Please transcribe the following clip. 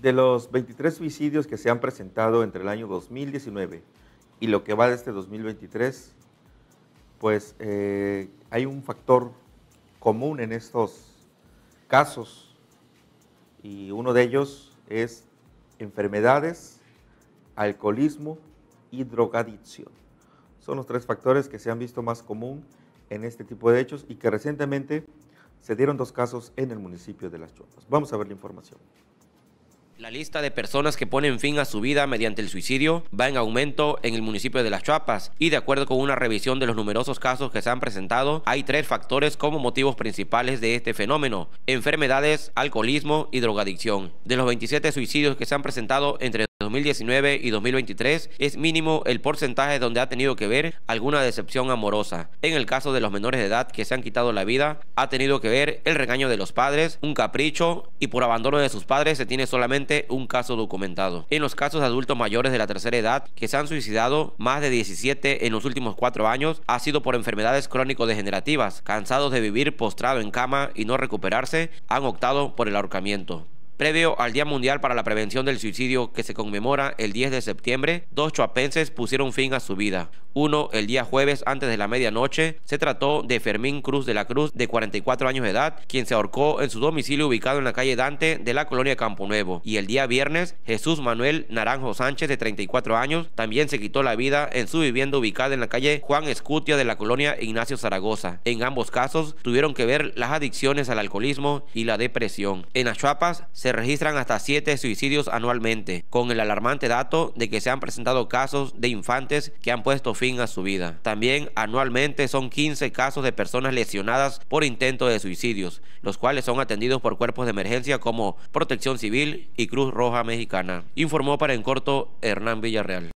De los 23 suicidios que se han presentado entre el año 2019 y lo que va de este 2023, pues hay un factor común en estos casos y uno de ellos es enfermedades, alcoholismo y drogadicción. Son los tres factores que se han visto más común en este tipo de hechos y que recientemente se dieron dos casos en el municipio de Las Choapas. Vamos a ver la información. La lista de personas que ponen fin a su vida mediante el suicidio va en aumento en el municipio de Las Choapas y de acuerdo con una revisión de los numerosos casos que se han presentado, hay tres factores como motivos principales de este fenómeno: enfermedades, alcoholismo y drogadicción. De los 27 suicidios que se han presentado entre 2019 y 2023, es mínimo el porcentaje donde ha tenido que ver alguna decepción amorosa. En el caso de los menores de edad que se han quitado la vida, ha tenido que ver el regaño de los padres, un capricho, y por abandono de sus padres se tiene solamente un caso documentado. En los casos de adultos mayores de la tercera edad que se han suicidado, más de 17 en los últimos 4 años, ha sido por enfermedades crónico-degenerativas. Cansados de vivir postrado en cama y no recuperarse, han optado por el ahorcamiento. Previo al Día Mundial para la Prevención del Suicidio que se conmemora el 10 de septiembre, 2 choapenses pusieron fin a su vida. Uno, el día jueves antes de la medianoche, se trató de Fermín Cruz de la Cruz, de 44 años de edad, quien se ahorcó en su domicilio ubicado en la calle Dante de la colonia Campo Nuevo. Y el día viernes, Jesús Manuel Naranjo Sánchez, de 34 años, también se quitó la vida en su vivienda ubicada en la calle Juan Escutia de la colonia Ignacio Zaragoza. En ambos casos tuvieron que ver las adicciones al alcoholismo y la depresión. En Las Choapas se registran hasta 7 suicidios anualmente, con el alarmante dato de que se han presentado casos de infantes que han puesto fin a su vida. También anualmente son 15 casos de personas lesionadas por intento de suicidios, los cuales son atendidos por cuerpos de emergencia como Protección Civil y Cruz Roja Mexicana. Informó para En Corto, Hernán Villarreal.